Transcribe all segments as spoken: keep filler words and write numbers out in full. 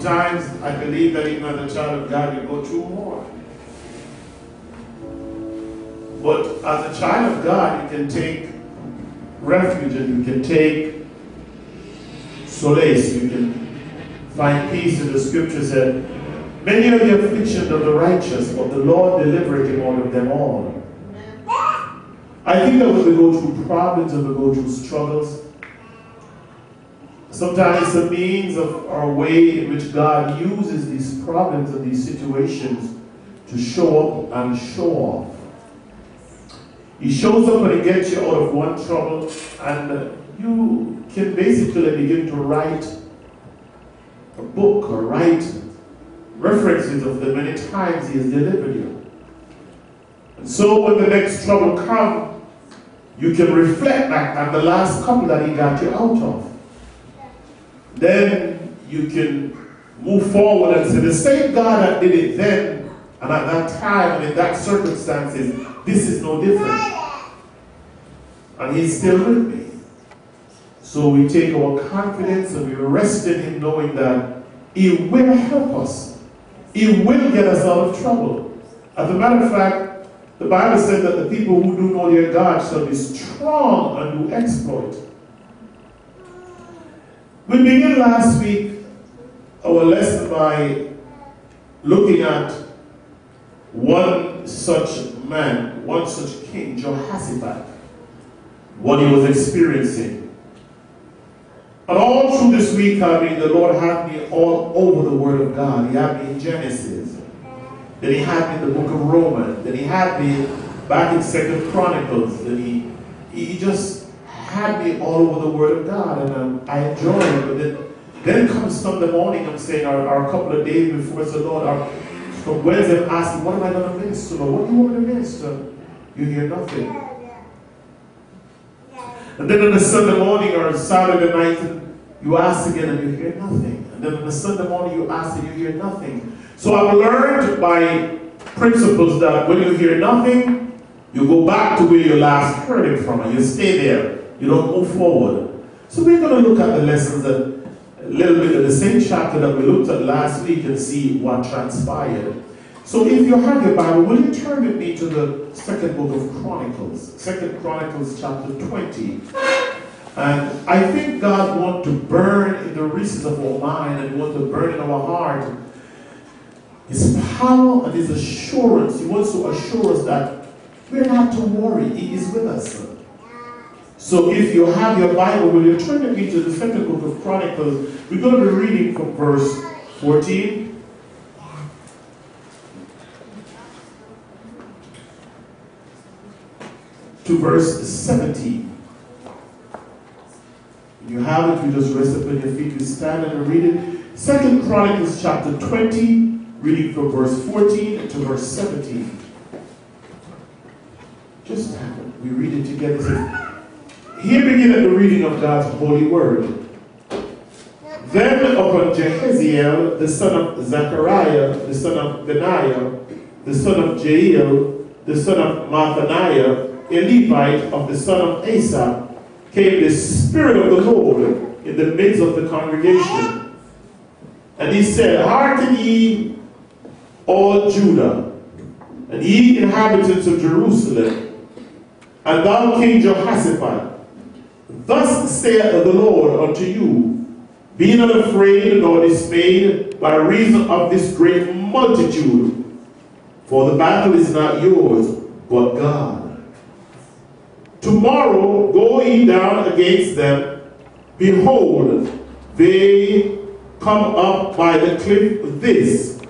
sometimes I believe that even as a child of God, you go through more. But as a child of God, you can take refuge and you can take solace. You can find peace. In the scripture said, many are the afflictions of the righteous, but the Lord delivereth him out of them all. I think that when we go through problems and we go through struggles, sometimes it's a means of our way in which God uses these problems and these situations to show up and show off. He shows up and he gets you out of one trouble, and you can basically begin to write a book or write references of the many times he has delivered you. And so when the next trouble comes, you can reflect back on the last couple that he got you out of. Then you can move forward and say, the same God that did it then and at that time and in that circumstances, this is no different. And he's still with me. So we take our confidence and we rest in him, knowing that he will help us. He will get us out of trouble. As a matter of fact, the Bible said that the people who do know their God shall be strong and do exploit. We began last week our lesson by looking at one such man, one such king, Jehoshaphat, what he was experiencing. And all through this week, I mean, the Lord had me all over the Word of God. He had me in Genesis. Then he had me in the book of Romans. Then he had me back in Second Chronicles. Then he, he just had me all over the Word of God, and um, I enjoyed it. But then, then comes Sunday morning, I'm saying, or, or a couple of days before, the Lord, or from Wednesday, I'm asking, what am I going to minister, Lord? What do you want me to minister? You hear nothing. And then on the Sunday morning or Saturday night, you ask again and you hear nothing. And then on the Sunday morning, you ask and you hear nothing. So I've learned by principles that when you hear nothing, you go back to where you last heard it from, and you stay there. You don't move forward. So we're going to look at the lessons, that, a little bit of the same chapter that we looked at last week, and see what transpired. So if you have your Bible, will you turn with me to the second book of Chronicles, Second Chronicles chapter twenty. And I think God wants to burn in the recesses of our mind, and wants to burn in our heart his power and his assurance. He wants to assure us that we're not to worry. He is with us. So if you have your Bible, will you turn with me to the second book of Chronicles? We're going to be reading from verse fourteen. To verse seventeen. If you have it, you just rest upon your feet, you stand and read it. Second Chronicles chapter twenty, reading from verse fourteen to verse seventeen. Just have it. We read it together. Here beginneth the reading of God's holy word. Then upon Jahaziel, the son of Zechariah, the son of Benaiah, the son of Jael, the son of Mattaniah, a Levite of the son of Asa, came the Spirit of the Lord in the midst of the congregation. And he said, Hearken ye, all Judah, and ye inhabitants of Jerusalem, and thou King Jehoshaphat, thus saith the Lord unto you, Be not afraid nor dismayed by reason of this great multitude, for the battle is not yours, but God. Tomorrow go ye down against them. Behold, they come up by the cliff of this,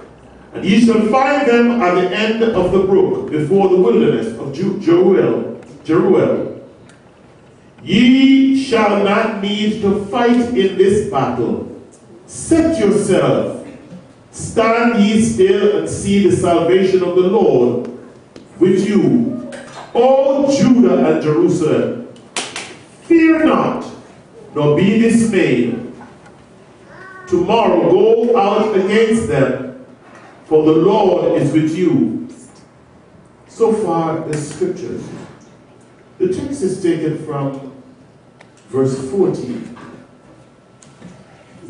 and ye shall find them at the end of the brook, before the wilderness of Jeruel. Jeruel. Ye shall not need to fight in this battle. Set yourself, stand ye still, and see the salvation of the Lord with you, O Judah and Jerusalem. Fear not, nor be dismayed. Tomorrow go out against them, for the Lord is with you. So far the scriptures. The text is taken from verse fourteen.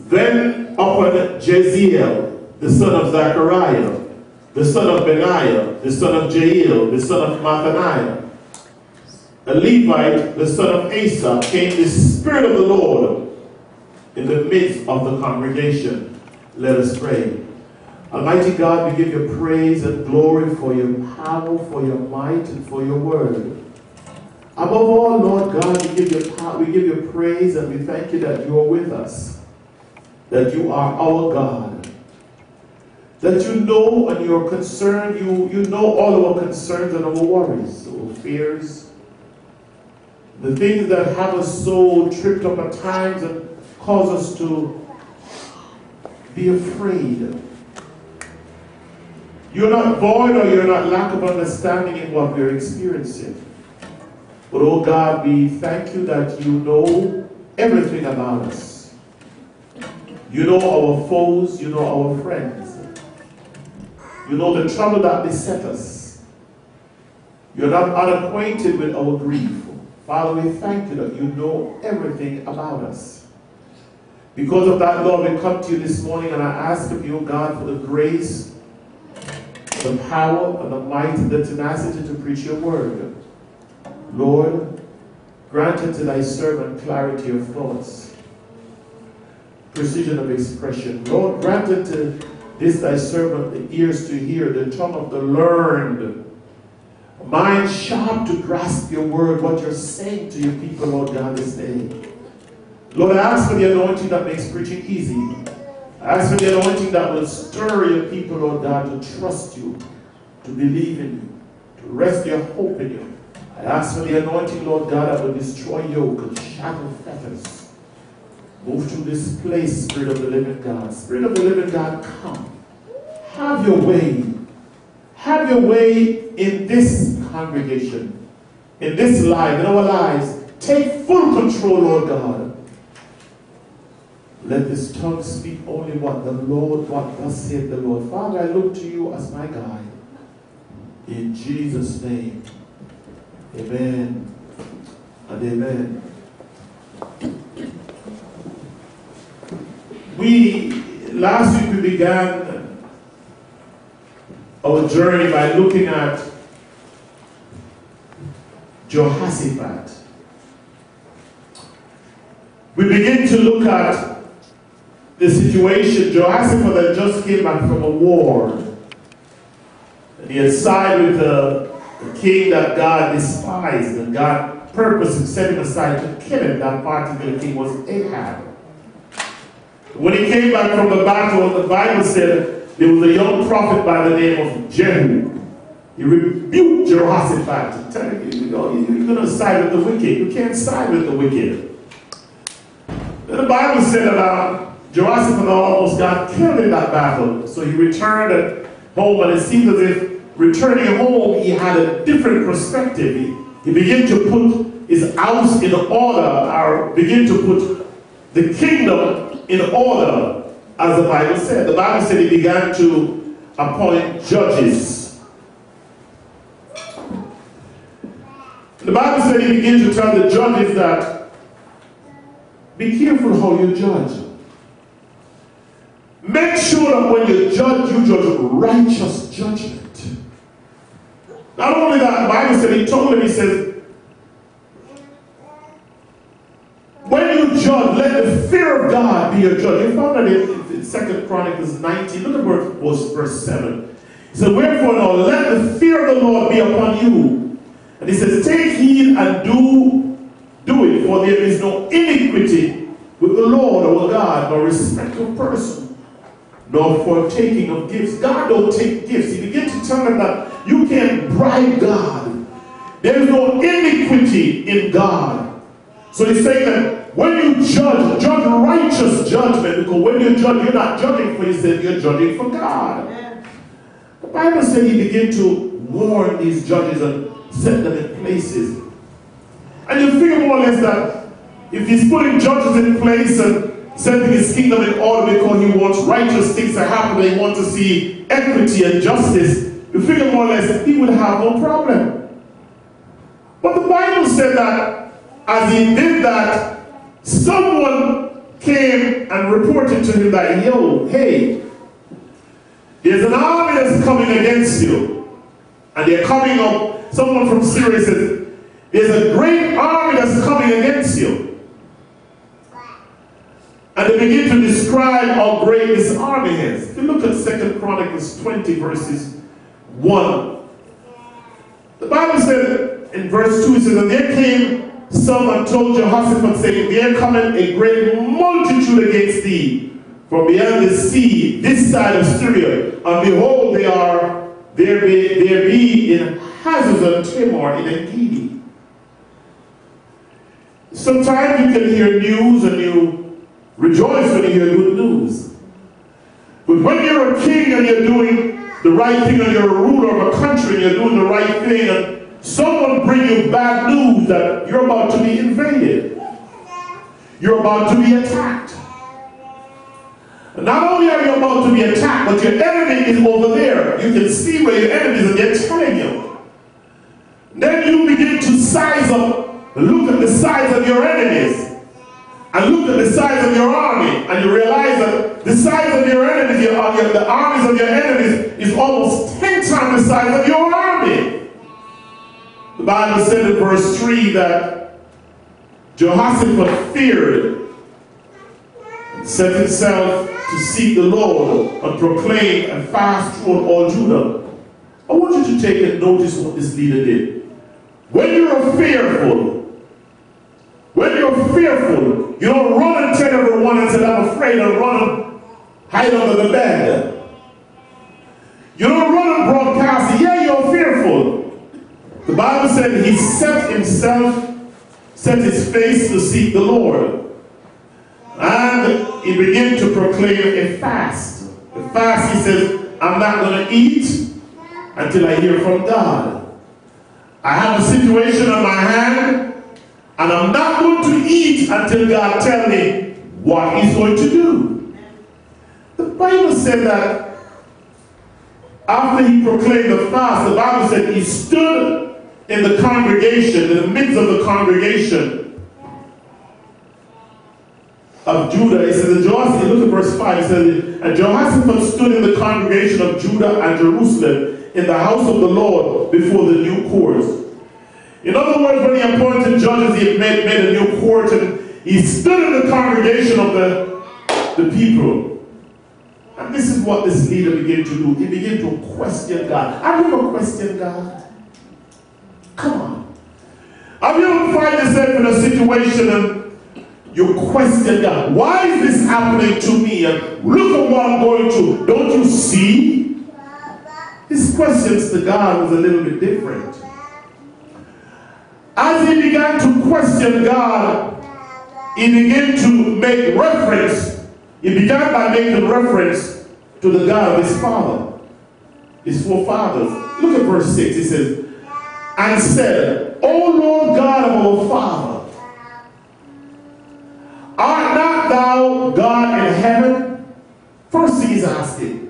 Then offered Jahaziel, the son of Zechariah, the son of Benaiah, the son of Jael, the son of Mattaniah, a Levite, the son of Asa, came the Spirit of the Lord in the midst of the congregation. Let us pray. Almighty God, we give you praise and glory for your power, for your might, and for your word. Above all, Lord God, we give you power, we give you praise, and we thank you that you are with us, that you are our God, that you know and you are concerned, you, you know all our concerns and our worries, our fears, the things that have us so tripped up at times and cause us to be afraid. You're not void or you're not lack of understanding in what we're experiencing. But oh God, we thank you that you know everything about us. You know our foes, you know our friends. You know the trouble that beset us. You're not unacquainted with our grief. Father, we thank you that you know everything about us. Because of that, Lord, we come to you this morning and I ask of you, God, for the grace, the power, and the might, and the tenacity to preach your word. Lord, grant unto thy servant clarity of thoughts, precision of expression. Lord, grant unto this thy servant the ears to hear, the tongue of the learned, a mind sharp to grasp your word, what you're saying to your people, Lord God, this day. Lord, I ask for the anointing that makes preaching easy. I ask for the anointing that will stir your people, Lord God, to trust you, to believe in you, to rest your hope in you. I ask for the anointing, Lord God, that will destroy yoke and shackle fetters. Move through this place, Spirit of the living God. Spirit of the living God, come. Have your way. Have your way in this congregation, in this life, in our lives. Take full control, Lord God. Let this tongue speak only what the Lord, what thus saith the Lord. Father, I look to you as my guide. In Jesus' name. Amen. And amen. We, last week we began our journey by looking at Jehoshaphat. We begin to look at the situation. Jehoshaphat had just came back from a war. And he had sided with a, a king that God despised, and God purposed and set him aside to kill him. That particular king was Ahab. When he came back from the battle, the Bible said there was a young prophet by the name of Jehu. He rebuked Jehoshaphat, telling him, you know, you're going to side with the wicked. You can't side with the wicked. The Bible said about Jehoshaphat almost got killed in that battle. So he returned home, and it seemed as if returning home, he had a different perspective. He, he began to put his house in order, or begin to put the kingdom in order, as the Bible said. The Bible said he began to appoint judges. The Bible said he began to tell the judges that, be careful how you judge. Make sure that when you judge, you judge righteous judgment. Not only that, the Bible said, he told him, he says, when you judge, let the fear of God be your judge. You found that in Second Chronicles nineteen, look at verse, verse seven. He said, wherefore now, let the fear of the Lord be upon you. And he says, take heed and do, do it, for there is no iniquity with the Lord our God, nor respect of person, nor for taking of gifts. God don't take gifts. He began to tell them that you can't bribe God. There is no iniquity in God. So he's saying that when you judge, judge righteous judgment, because when you judge, you're not judging for yourself, you're judging for God. Yeah. The Bible said he began to warn these judges and set them in places. And you figure more or less that if he's putting judges in place and setting his kingdom in order because he wants righteous things to happen, they want to see equity and justice, you figure more or less he would have no problem. But the Bible said that as he did that, someone came and reported to him that, yo, hey, there's an army that's coming against you. And they're coming up. Someone from Syria says, there's a great army that's coming against you. And they begin to describe how great this army is. If you look at Second Chronicles twenty, verses one. The Bible said in verse two, it says, and there came some and told Jehoshaphat, saying, there cometh a great multitude against thee from beyond the sea, this side of Syria. And behold, they are, there be, there be in Hazazon Tamar in Engedi. Sometimes you can hear news and you rejoice when you hear good news. But when you're a king and you're doing the right thing, and you're a ruler of a country and you're doing the right thing, and someone bring you bad news that you're about to be invaded. You're about to be attacked. Not only are you about to be attacked, but your enemy is over there. You can see where your enemy is and they're telling you. Then you begin to size up, look at the size of your enemies. And look at the size of your army. And you realize that the size of your enemies, your, your, the armies of your enemies is almost ten times the size of your army. The Bible said in verse three that Jehoshaphat feared and set himself to seek the Lord and proclaim and fast through all Judah. I want you to take and notice what this leader did. When you're fearful, when you're fearful, you don't run and tell everyone and say, I'm afraid, and run and hide under the bed. You don't run and broadcast, yeah, you're fearful. The Bible said he set himself, set his face to seek the Lord. And he began to proclaim a fast. A fast, he says, I'm not going to eat until I hear from God. I have a situation on my hand, and I'm not going to eat until God tells me what he's going to do. The Bible said that after he proclaimed the fast, the Bible said he stood in the congregation, in the midst of the congregation of Judah. It says, look at verse five, it says, and Jehoshaphat stood in the congregation of Judah and Jerusalem in the house of the Lord before the new courts. In other words, when he appointed judges, he made, made a new court, and he stood in the congregation of the, the people. And this is what this leader began to do. He began to question God. Have you ever questioned God? Come on. Have you ever find yourself in a situation and you question God, why is this happening to me? And look at what I'm going to. Don't you see? His questions to God was a little bit different. As he began to question God, he began to make reference. He began by making reference to the God of his father, his forefathers. Look at verse six. He says, and said, O Lord God of our father, art not thou God in heaven? First he's asking,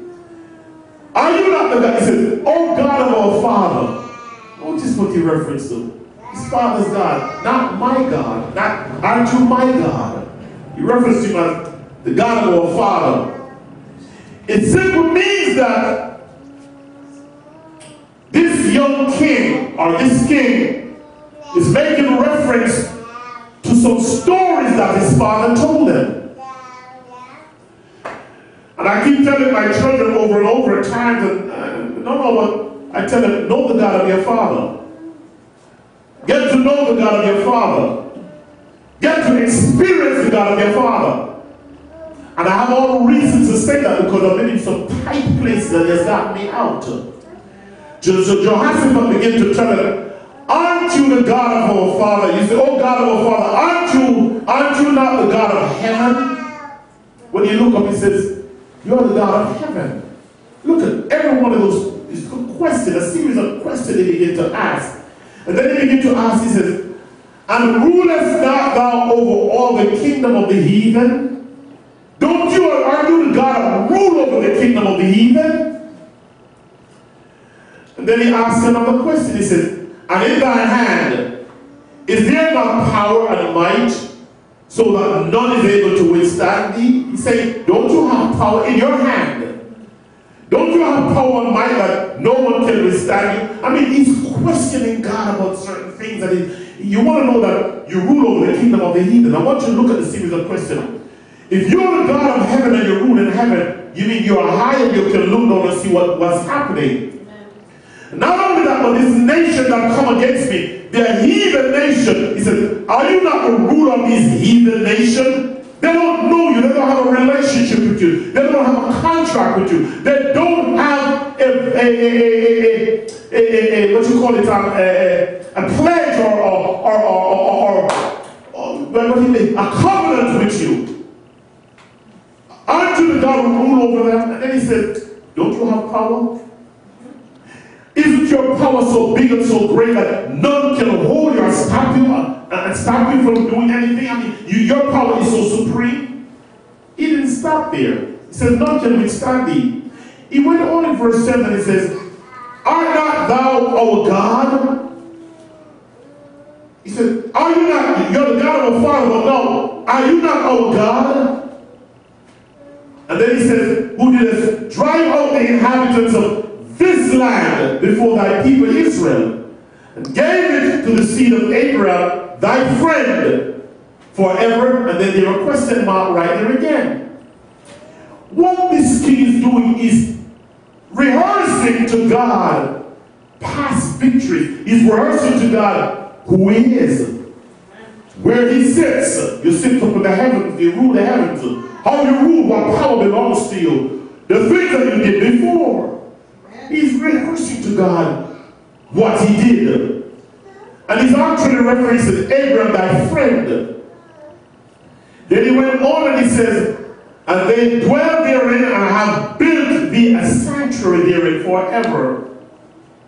are you not the God? He says, O God of our Father. Notice what he referenced to. His Father's God, not my God. Not, aren't you my God? He referenced him as the God of our Father. It simply means that this young king, or this king, is making reference to some stories that his father told him. And I keep telling my children over and over at times, and uh, no, no, I tell them, know the God of your father. Get to know the God of your father. Get to experience the God of your father. And I have all reasons to say that because I'm in some tight place that has got me out. So Jehoshaphat began to tell him, aren't you the God of our Father? You say, oh God of our Father, aren't you, aren't you not the God of heaven? When you look up, he says, you're the God of heaven. Look at every one of those is a question, a series of questions they begin to ask. And then they begin to ask, he says, and rulest not thou over all the kingdom of the heathen? Don't you, aren't you the God of rule over the kingdom of the heathen? And then he asks another question, he says, and in thy hand is there not power and might, so that none is able to withstand thee? He said, don't you have power in your hand? Don't you have power on might that no one can withstand you? I mean, he's questioning God about certain things. I mean, you want to know that you rule over the kingdom of the heathen. I want you to look at the series of questions. If you're the God of heaven and you rule in heaven, you mean you're high and you can look down and see what, what's happening. Not only that, but this nation that come against me, they're heathen nation. He said, are you not the ruler of this heathen nation? They don't know you. They don't have a relationship with you. They don't have a contract with you. They don't have a, a, a, a, a, a, a what you call it, a, a, a pledge or, or, or, or, or, or what do you mean? A covenant with you. Unto the God who rule over them. And then he said, don't you have power? Isn't your power so big and so great that none can hold you or stop you up, uh, and stop you from doing anything? I mean, you, your power is so supreme. He didn't stop there. He said, none can withstand thee. He went on in verse seven and he says, art not thou our God? He said, are you not, you're the God of our father, but no, are you not our God? And then he says, who didst drive out the inhabitants of this land before thy people Israel, and gave it to the seed of Abraham, thy friend, forever. And then they were question mark right there again. What this king is doing is rehearsing to God past victories. He's rehearsing to God who he is, where he sits. You sit up in the heavens, you rule the heavens. How you rule, what power belongs to you, the things that you did before. He's rehearsing to God what he did. And he's actually referencing Abraham, thy friend. Then he went on and he says, and they dwell therein and have built thee a sanctuary therein forever.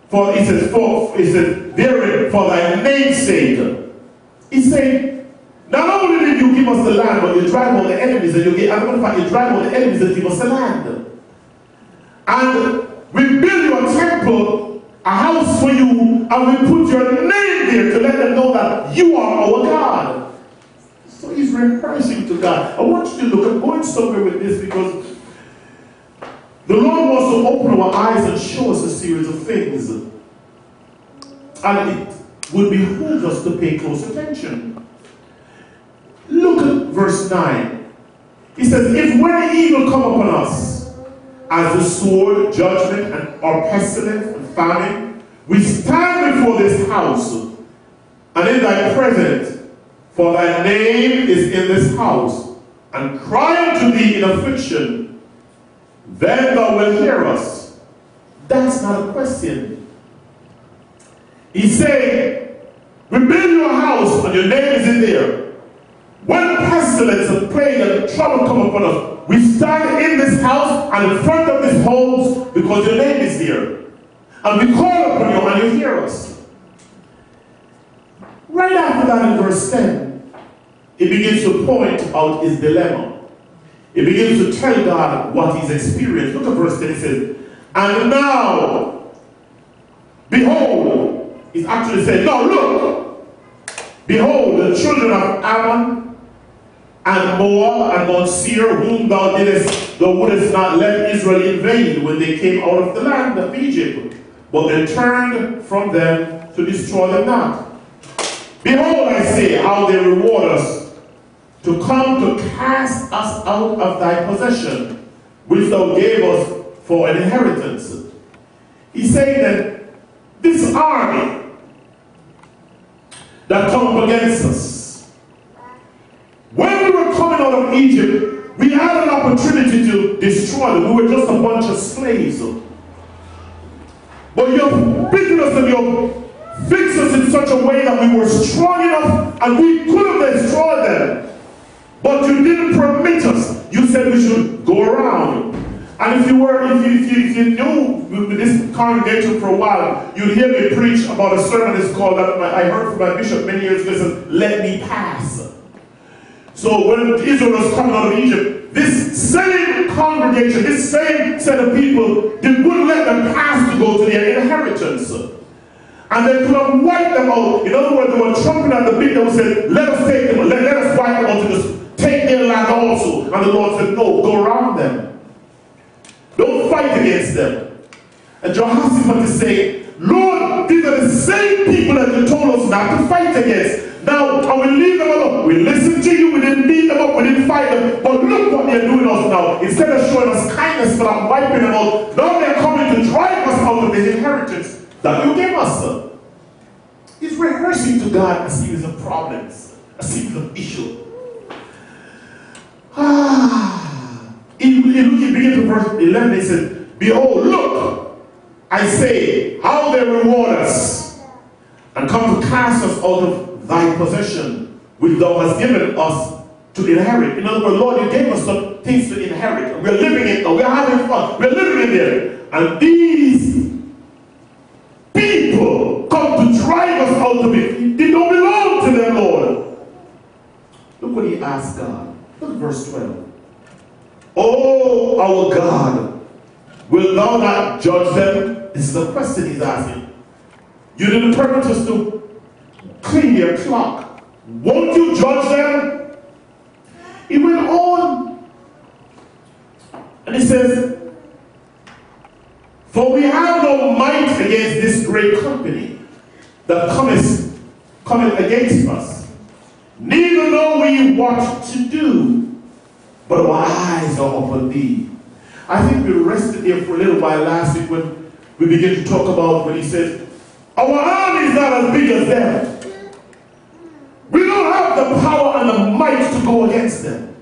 For he says, for he says, therein for thy name's sake. He said, not only did you give us the land, but you drive all the enemies, and you get, as a matter of fact, you drive all the enemies and give us the land. And we build you a temple, a house for you, and we put your name there to let them know that you are our God. So he's rehearsing to God. I want you to look, I'm going somewhere with this because the Lord wants to open our eyes and show us a series of things. And it would behoove us to pay close attention. Look at verse nine. He says, if when evil come upon us, as the sword, judgment, and, or pestilence, and famine, we stand before this house, and in thy presence, for thy name is in this house, and cry unto thee in affliction, then thou wilt hear us. That's not a question. He said, we build your house, and your name is in there. When pestilence and plague and trouble come upon us, we stand in this house and in front of this homes because your name is here. And we call upon you and you hear us. Right after that in verse ten, it begins to point out his dilemma. It begins to tell God what he's experienced. Look at verse ten, it says, and now, behold, he's actually saying, now look, behold, the children of Ammon, and Moab and Mount Seir, whom thou didst, thou wouldest not let Israel invade when they came out of the land of Egypt, but they turned from them to destroy them not. Behold, I say, how they reward us to come to cast us out of thy possession, which thou gave us for an inheritance. He's saying that this army that come up against us, when we were coming out of Egypt, we had an opportunity to destroy them. We were just a bunch of slaves. But you've beaten us and you've fixed us in such a way that we were strong enough and we could have destroyed them. But you didn't permit us. You said we should go around. And if you were, if you, if you, if you knew this congregation for a while, you'd hear me preach about a sermon that's called, that I heard from my bishop many years ago, says, let me pass. So when Israel was coming out of Egypt, this same congregation, this same set of people, they wouldn't let them pass to go to their inheritance. and they could not wipe them out. In other words, they were trumping at the people and said, let us take them, let, let us wipe them out to this. Take their land also. And the Lord said, no, go around them. Don't fight against them. And Jehoshaphat is saying, Lord, these are the same people that you told us not to fight against. Now, I will leave them alone. We listened to you, we didn't beat them up, we didn't fight them. But look what they're doing us now. Instead of showing us kindness for not wiping them out, now they're coming to drive us out of the inheritance that you gave us. He's rehearsing to God a series of problems, a series of issues. Ah, he, he began to verse eleven, he said, behold, look, I say, how they reward us, and come to cast us out of thy possession, which thou hast given us to inherit. In other words, Lord, you gave us some things to inherit. We're living it now, we're having fun, we're living in there. And these people come to drive us out of it. They don't belong to their Lord. Look what he asked God. Look at verse twelve. Oh, our God, will thou not judge them? This is the question he's asking. You didn't purpose us to clean your clock. Won't you judge them? He went on. And he says, for we have no might against this great company that cometh, cometh against us. Neither know we what to do, but our eyes are upon thee. I think we rested here for a little while last week when we began to talk about when he says, our army is not as big as them. We don't have the power and the might to go against them.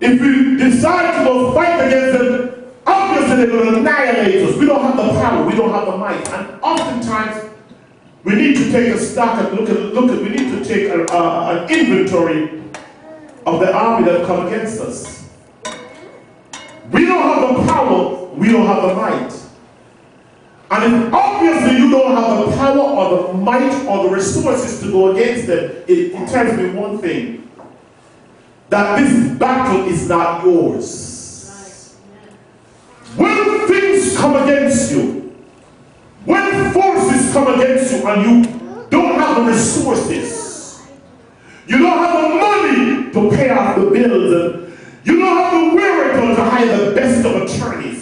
If we decide to go fight against them, obviously they will annihilate us. We don't have the power, we don't have the might. And oftentimes, we need to take a stock and look at, look at, we need to take a, a, an inventory of the army that come against us. We don't have the power, we don't have the might. And if obviously you don't have the power or the might or the resources to go against them, it, it tells me one thing, that this battle is not yours. When things come against you, when forces come against you and you don't have the resources, you don't have the money to pay off the bills, and you don't have the wherewithal to hire the best of attorneys,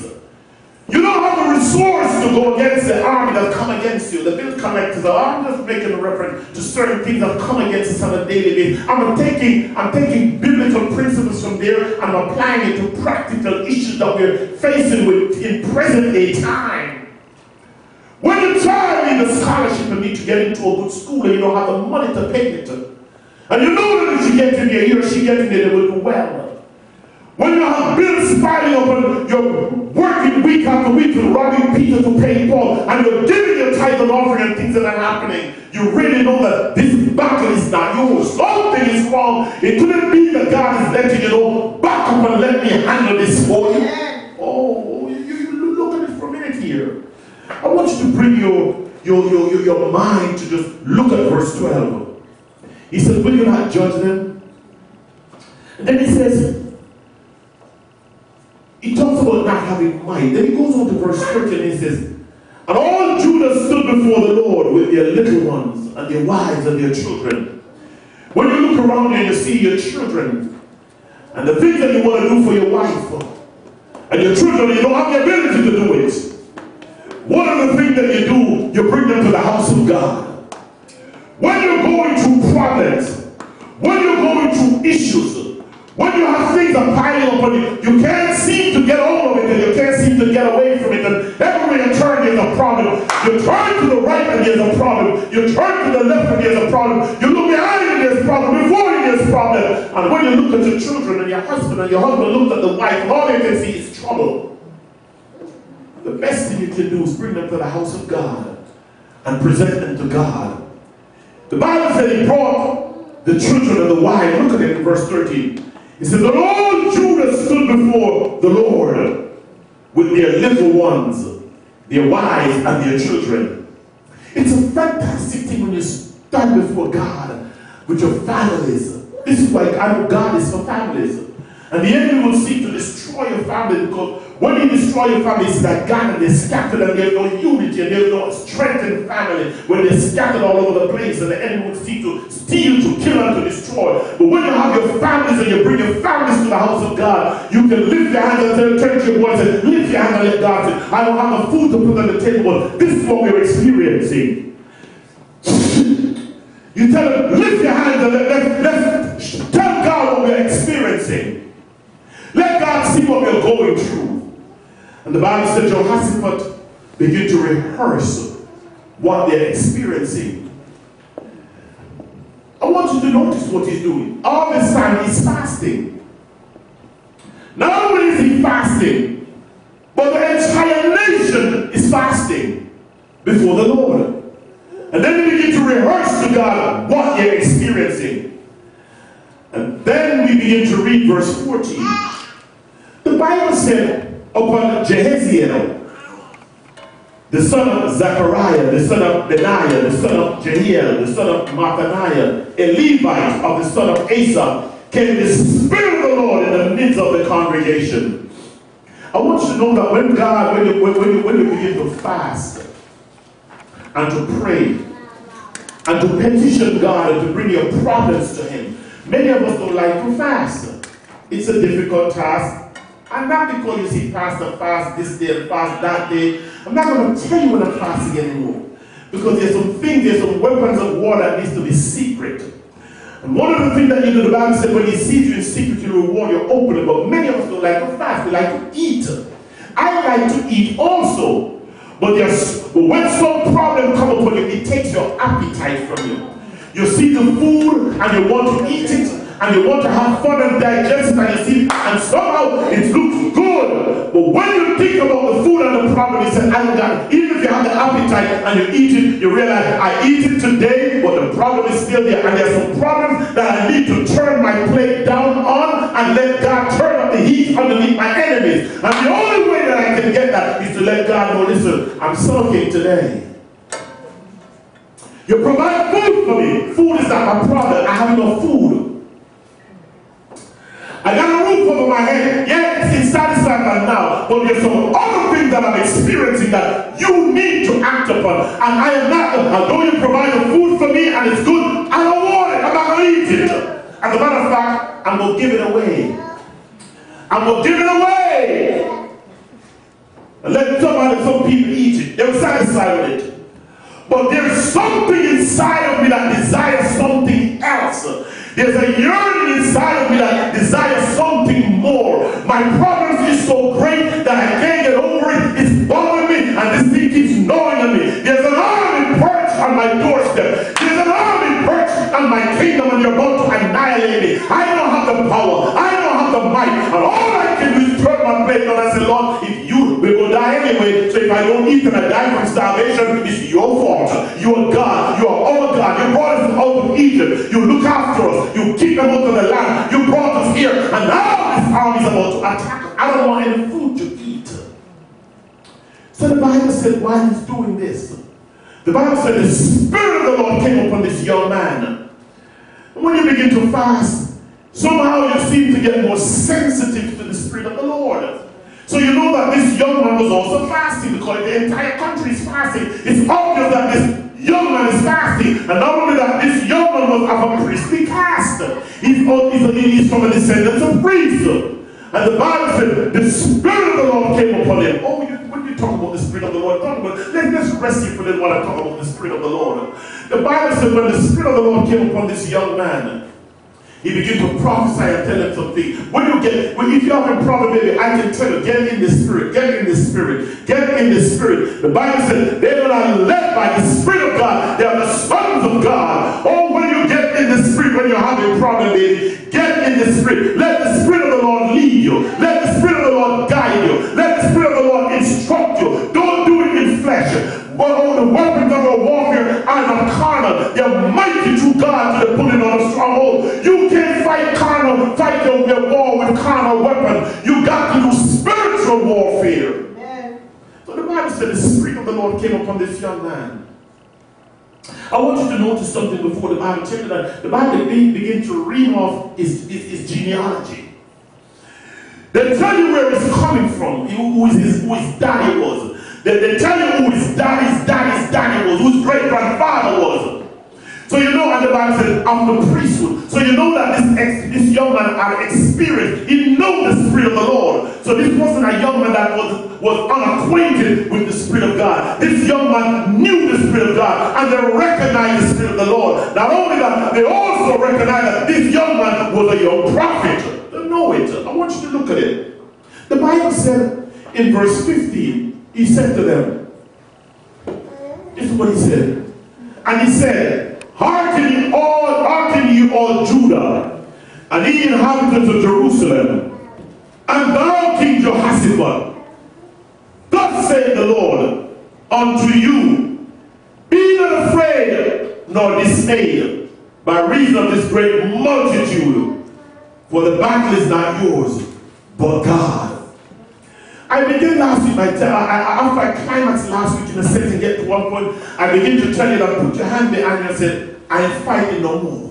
you don't have the resource to go against the army that come against you, the bill collectors. I'm just making a reference to certain things that come against us on a daily basis. I'm taking, I'm taking biblical principles from there and I'm applying it to practical issues that we're facing with in present day time. When a child needs a scholarship and needs to get into a good school and you don't have the money to pay it, and you know that if you get in there, he or she gets in there, they will do well. When you have bills piling up and you're working week after week and robbing Peter to pay Paul, and you're giving your title offering and things that are happening, you really know that this battle is not yours. Something is wrong. It couldn't be that God is letting you know, back up and let me handle this for you. Oh, you, you look at it for a minute here. I want you to bring your, your, your, your mind to just look at verse twelve. He says, will you not judge them? And then he says, he talks about not having might. Then he goes on to verse thirteen and he says, and all Judah stood before the Lord with their little ones and their wives and their children. When you look around you, you see your children and the things that you want to do for your wife and your children, you don't have the ability to do it. One of the things that you do, you bring them to the house of God. When you're going through problems, when you're going through issues, when you have things that pile up on you, you can't seem to get over it and you can't seem to get away from it. And everywhere you turn, there's a problem. You turn to the right and there's a problem. You turn to the left and there's a problem. You look behind and there's a problem. Before you, there's a problem. And when you look at your children and your husband and your husband looks at the wife, and all they can see is trouble. The best thing you can do is bring them to the house of God and present them to God. The Bible said he brought the children and the wife. Look at it in verse thirteen. It says, the Lord Judah stood before the Lord with their little ones, their wives, and their children. It's a fantastic thing when you stand before God with your families. This is why God is for families. And the enemy will seek to destroy your family, because when you destroy your family, it's like God, and they're scattered and there's no unity and there's no strength in family when they're scattered all over the place, and the enemy will seek to steal, to kill, and to destroy. But when you have your families and you bring your families to the house of God, you can lift your hands and turn to your voice and lift your hand and let God say, I don't have the food to put on the table. This is what we're experiencing. You tell them, lift your hands and let, let, let's tell God what we're experiencing. Let God see what we're going through. And the Bible said Jehoshaphat began to rehearse what they're experiencing. I want you to notice what he's doing. All this time he's fasting. Not only is he fasting, but the entire nation is fasting before the Lord. And then they begin to rehearse to God what they're experiencing. And then we begin to read verse fourteen. The Bible said upon Jahaziel, the son of Zechariah, the son of Benaiah, the son of Jael, the son of Mattaniah, a Levite of the son of Asa, came the Spirit of the Lord in the midst of the congregation. I want you to know that when God, when you, when you, when you begin to fast and to pray and to petition God and to bring your problems to Him, many of us don't like to fast. It's a difficult task. And not because you see pastor fast this day and fast that day. I'm not going to tell you when I'm fasting anymore. Because there's some things, there's some weapons of war that needs to be secret. And one of the things that you do, the Bible says, when he sees you in secret, you reward your openly. But many of us don't like to fast. We like to eat. I like to eat also. But, there's, but when some problem comes upon you, it takes your appetite from you. You see the food and you want to eat it. And you want to have fun and digest it, and you see, and somehow it looks good. But when you think about the food and the problem, it's an anger. Even if you have the appetite and you eat it, you realize, I eat it today, but the problem is still there. And there's some problems that I need to turn my plate down on and let God turn up the heat underneath my enemies. And the only way that I can get that is to let God know, listen, I'm sulking today. You provide food for me. Food is not my problem. I have no food. I got a roof over my head. Yes, it's satisfied right now. But there's some other things that I'm experiencing that you need to act upon. And I am not, although you provide the food for me and it's good, I don't want it. I'm not going to eat it. As a matter of fact, I'm going to give it away. I'm going to give it away. And let somebody, some people eat it. They were satisfied with it. But there's something inside of me that desires something else. There's a yearning inside of me that desires something more. My problem is so great that I can't get over it. It's bothering me, and this thing keeps gnawing at me. There's an army perched on my doorstep. There's an army perched on my kingdom, and you're about to annihilate me. I don't have the power. I don't have the might. And all I can do is turn my plate on and say, Lord, if you we will die anyway, so if I don't eat and I die from starvation, it's your fault. You are God. You are our God. You brought us out of Egypt. You look after us. You keep them out of the land. You brought us here. And now this army is about to attack us. I don't want any food to eat. So the Bible said, why he's doing this? The Bible said the Spirit of the Lord came upon this young man. And when you begin to fast, somehow you seem to get more sensitive to the Spirit of the Lord. So you know that this young man was also fasting, because the entire country is fasting. It's obvious that this young man is fasting. And not only that, this young man was of a priestly caste. He's, he's from a descendant of priests. And the Bible said, the Spirit of the Lord came upon him. Oh, you, when you talk about the Spirit of the Lord, talk about, let, let's rest here for a little while and talk about the Spirit of the Lord. The Bible said when the Spirit of the Lord came upon this young man, he began to prophesy and tell them something. When you get, when if you have a problem, baby, I can tell you, get in the Spirit, get in the Spirit, get in the Spirit. The Bible said they are led by the Spirit of God. They are the sons of God. Oh, when you get in the Spirit, when you have a problem, baby, get in the Spirit. Let the Spirit of the Lord lead you. Let the Spirit of the Lord guide you. Let the Spirit of the Lord instruct you. Don't do it in flesh. But all the weapons of our warfare are not carnal. They're mighty through God to the pulling on a stronghold. You can't fight carnal, fight your war with carnal weapons. You got to do spiritual warfare. Yeah. So the Bible said the Spirit of the Lord came upon this young man. I want you to notice something before the Bible. Check it out. The Bible begins to read off his, his, his genealogy. They tell you where it's coming from, who his, who his daddy was. They, they tell you who his daddy's daddy's daddy was, who his great-grandfather was. So you know, and the Bible says, of the priesthood. So you know that this, ex, this young man had experienced, he knows the Spirit of the Lord. So this wasn't a young man that was, was unacquainted with the Spirit of God. This young man knew the Spirit of God, and they recognized the Spirit of the Lord. Not only that, they also recognized that this young man was a young prophet. They know it. I want you to look at it. The Bible said in verse fifteen, he said to them, this is what he said. And he said, Hearken all, hearken you all Judah, and ye inhabitants of Jerusalem, and thou King Jehoshaphat, thus saith the Lord unto you, be not afraid nor dismayed by reason of this great multitude, for the battle is not yours, but God. I began last week, my tell, I, after I climaxed last week in a second, get to one point, I begin to tell you that put your hand behind you and say, I am fighting no more.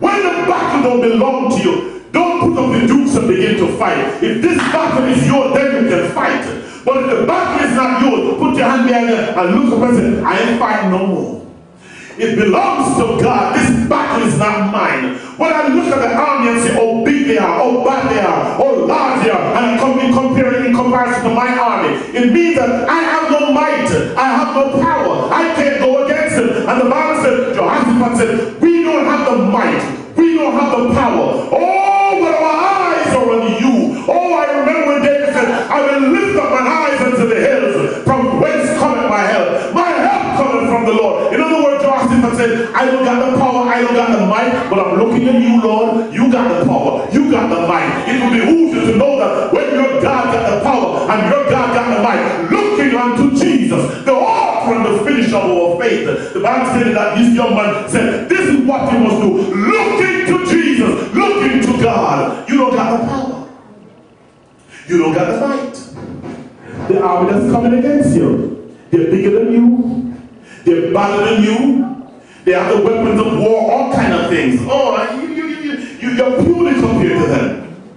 When the battle don't belong to you, don't put up the dukes and begin to fight. If this battle is yours, then you can fight. But if the battle is not yours, put your hand behind you and look up and say, I am fighting no more. It belongs to God. This battle is not mine. When I look at the army and say, oh big they are, oh bad they are, oh large they are, and in comparing in comparison to my army, it means that I have no might, I have no power, I can't go against them. And the Bible said, Jehoshaphat said, we don't have the might, we don't have the power. Oh, but our eyes are on you. Oh, I remember when David said, I will lift up my eyes unto the hills, from whence cometh my help. My help cometh from the Lord. In other words, and said, I don't got the power, I don't got the might, but I'm looking at you, Lord. You got the power, you got the might. It will behoove you to know that when your God got the power and your God got the might, looking unto Jesus, the author and the finisher of our faith. The Bible said that this young man said, this is what you must do. Looking to Jesus, looking to God. You don't got the power, you don't got the might. The army that's coming against you, they're bigger than you, they're better than you. They have the weapons of war, all kind of things. Oh, you, you, you, you, you're purely compared to them.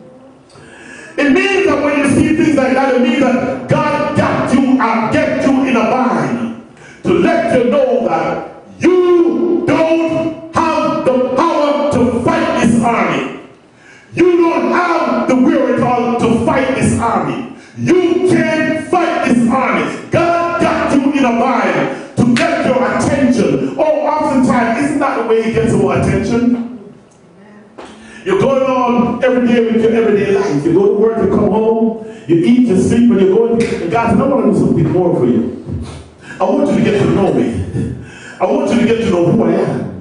It means that when you see things like that, it means that God got you and get you in a bind to let you know that you don't have the power to fight this army. You don't have the wherewithal to fight this army. You can't fight this army. God got you in a bind. Attention. Oh, oftentimes, isn't that the way he gets our attention? You're going on every day with your everyday life. You go to work, you come home, you eat, you sleep, and you're going. And God says, I want to do something more for you. I want you to get to know me. I want you to get to know who I am.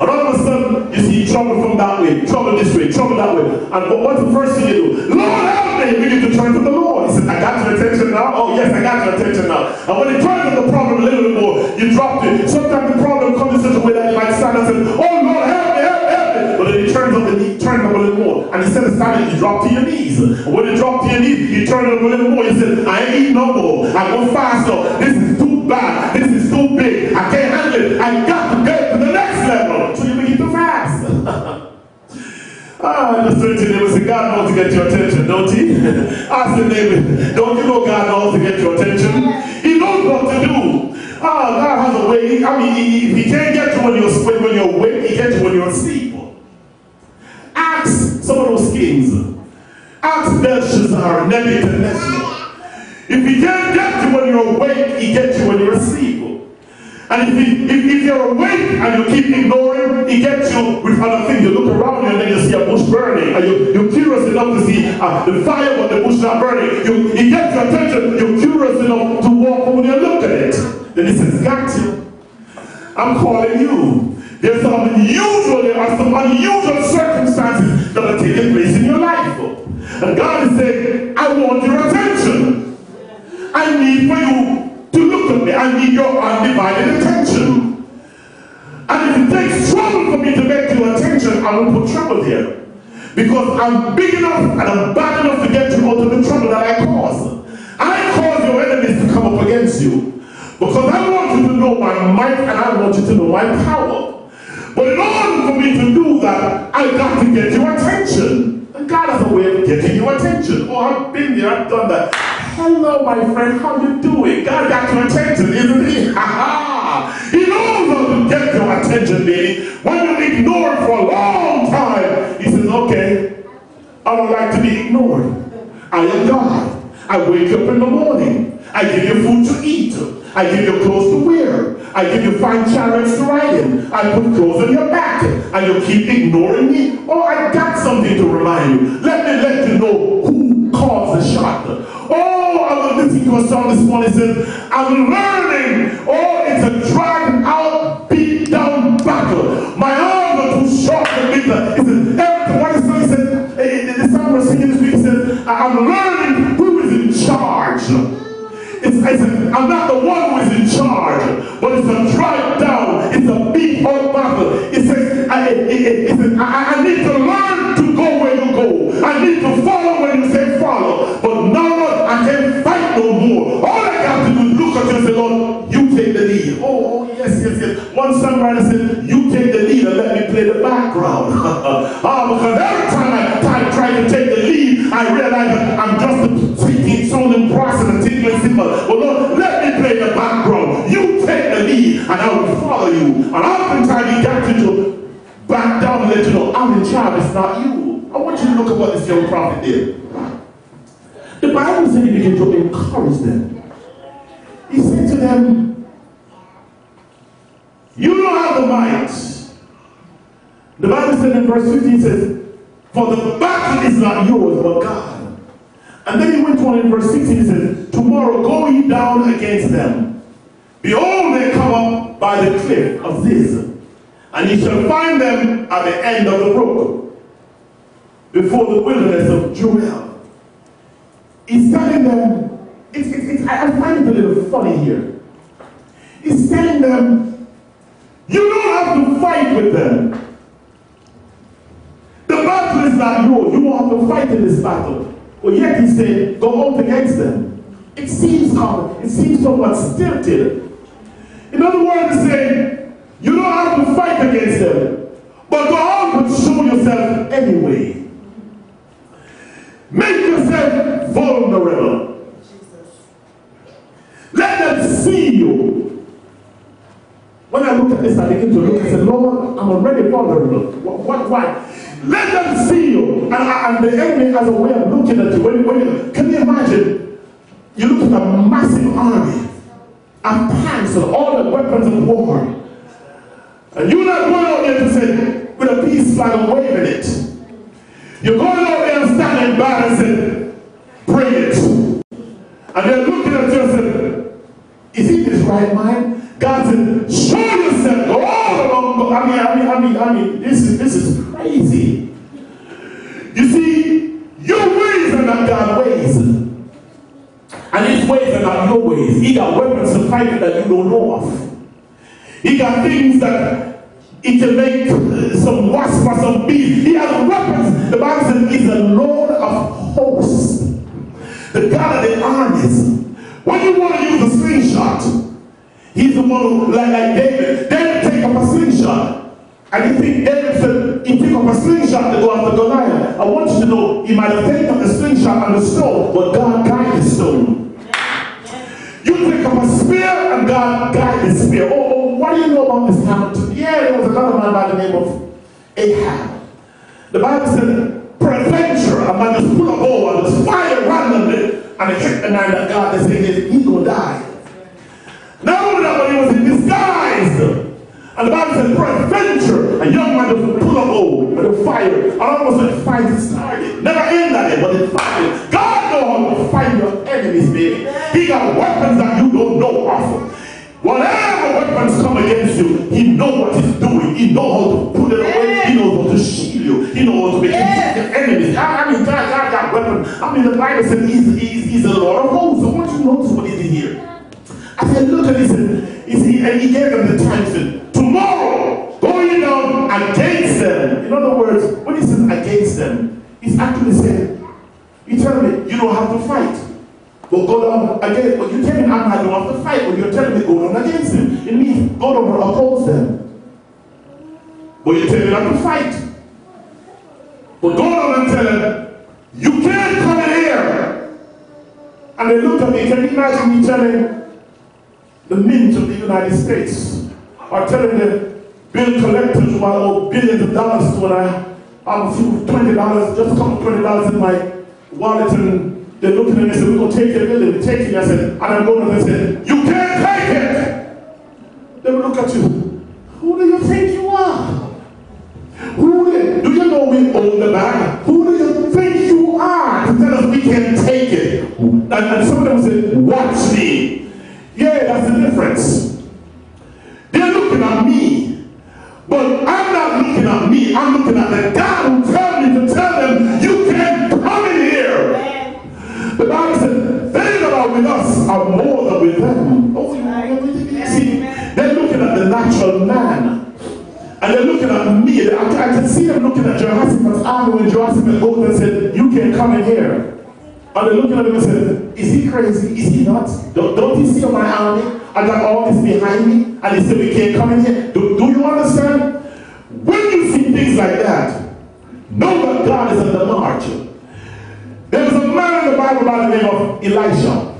And all of a sudden, you see trouble from that way, trouble this way, trouble that way. And what's the first thing you do? Lord, help me! You need to turn to the Lord. He says, I got your attention now. Oh, yes, I got your attention now. And when you turn to the problem a little bit more, you drop it. Sometimes the problem comes in such a way that you might stand and say, oh, Lord, help me, help me, help me. But then you turn up the knee, turn up a little more. And instead of standing, you drop to your knees. And when you drop to your knees, you turn up a little more. You say, I ain't eating no more. I go faster. This is too bad. This is too big. I can't handle it. I got to get to the next level. So you begin to fast. Ah, just turn to your neighbor and say, God wants to get your attention, don't he? Ask your neighbor, don't you know God wants to get your attention? He knows what to do. Ah, God has a way. I mean, he, he can't get you when you're, when you're awake, he gets you when you're asleep. Ask some of those kings. Ask Belshazzar, Nebuchadnezzar. If he can't get you when you're awake, he gets you when you're asleep. And if, he, if, if you're awake and you keep ignoring, he gets you with other things. You look around you and then you see a bush burning. And you, you're curious enough to see uh, the fire but the bush not burning. You, he gets your attention. You're curious enough to walk over there and look at it. Then he says, got you. I'm calling you. There's some unusual, there are some unusual circumstances that are taking place in your life. And God is saying, I want your attention. I need for you to look at me. I need your undivided attention. And if it takes trouble for me to get your attention, I will put trouble there. Because I'm big enough and I'm bad enough to get you out of the trouble that I cause. I cause your enemies to come up against you. Because I want you to know my might and I want you to know my power. But in order for me to do that, I got to get your attention. And God has a way of getting your attention. Oh, I've been there, I've done that. Hello, my friend, how you doing? God got your attention, isn't he? Ha-ha! He knows how to get your attention, baby. When you ignore it for a long time, he says, okay, I don't like to be ignored. I am God. I wake up in the morning. I give you food to eat. I give you clothes to wear. I give you fine chariots to ride in. I put clothes on your back. And you keep ignoring me? Oh, I got something to remind you. Let me let you know who caused the shot. Oh, I was listening to a song this morning. It says, I'm learning. Oh, it's a dragged out, beat down battle. My arms are too short and bitter. It says, every one song he said, the song we're singing this week says, I'm learning who is in charge. It's, it's a, I'm not the one who is in charge, but it's a drive down, it's a big old battle. It says, I, it, it, it says I, I need to learn to go where you go. I need to follow when you say follow. But now I can't fight no more. All I got to do is look at you and say, Lord, you take the lead. Oh, yes, yes, yes. One songwriter said, you take the lead and let me play the background. Oh, because every time I, I try to take the lead, I realize that I'm just speaking, sounding, process, and tickling simple. But Lord, let me play the background. You take the lead, and I will follow you. And oftentimes he got you to back down and let you know, I'm in charge, it's not you. I want you to look at what this young prophet did. The Bible said he began to encourage them. He said to them, you don't have the might. The Bible said in verse fifteen, says, for the battle is not yours, but God. And then he went on in verse sixteen, he said, tomorrow go ye down against them. Behold, they come up by the cliff of Ziz, and ye shall find them at the end of the brook, before the wilderness of Jael. He's telling them, it's, it's, it's, I find it a little funny here. He's telling them, you don't have to fight with them. The battle is not yours, you don't have to fight in this battle. But well, yet he said, go up against them. It seems common. It seems somewhat stilted. In other words, he's saying, you don't have to fight against them, but go out and show yourself anyway. Make yourself vulnerable. Let them see you. When I look at this, I begin to look and say, Lord, I'm already vulnerable. What, what, why? Let them see you. And, and the enemy has a way of looking at you. When, when you can you imagine? You look at a massive army and pants and all the weapons of war. And you're not going out there to say, with a peace flag waving it. You're going out there and standing by and saying, bring it. And they're looking at you and saying, is he this right mind? God said, show yourself. Go all I mean, I mean, I mean, I mean, this is this is crazy. You see, your ways are not God's ways. And his ways are not your ways. He got weapons to fight that you don't know of. He got things that he can make some wasp or some bees. He has weapons. The Bible says he's the Lord of hosts, the God of the armies. When you want to use a slingshot, he's the one who, like, like David, David take up a slingshot. And you think David said, he took up a slingshot to go after Goliath. I want you to know, he might have taken up the slingshot and the stone, but God guided the stone. Yeah. Yeah. You pick up a spear, and God guided the spear. Oh, oh, what do you know about this mountain? Yeah, there was another man by the name of Ahab. The Bible said, peradventure, a man just put a bow and just fire randomly, and it hit the man that God is saying, he gonna die. Not only that, but he was in disguise. And the Bible said, peradventure, a young man just pull up old with a fire. And all of a sudden, fight started. Never end that, but it fired. God knows how to fight your enemies, baby. He got weapons that you don't know of. Whatever weapons come against you, he knows what he's doing. He knows how to put it away. He knows how to shield you. He knows how to make you your enemies. I mean, God, God got weapons. I mean, the Bible said he's, he's, he's a Lord of hosts. So what you notice what is in here? I said, look at this. And he gave them the time to tomorrow, going down against them. In other words, when he says against them, he's actually saying, you tell me, you don't have to fight. But go down against, but you tell me I'm not going to have to fight, but you're telling me go down against him. It means go down and oppose them. But you tell me not to fight. But God of them tell him, you can't come in here. And they looked at me. Can you imagine me telling the Mint of the United States, or telling the bill collectors who I owe billions of dollars to, when I, I'm through twenty dollars, just come twenty dollars in my wallet, and they're looking at me and said, we're going to take your bill, they take it. I said, and I'm going to them and said, you can't take it. They will look at you. Who do you think you are? Who do, do you know we own the bank? Who do you think you are to tell us we can take it? And, and some of them say, watch me. Yeah, that's the difference. They're looking at me, but I'm not looking at me. I'm looking at the God who told me to tell them, you can't come in here. Yeah. The Bible said, they that are with us are more than with them. Oh, yeah. See, they're looking at the natural man. And they're looking at me. I, I can see them looking at Jehoshaphat's army when Jehoshaphat opened and said, you can come in here. And they're looking at him and said, is he crazy? Is he not? Don't, don't he see my army? I got all this behind me. And he said, we can't come in here. Do, do you understand? When you see things like that, know that God is on the march. There was a man in the Bible by the name of Elisha.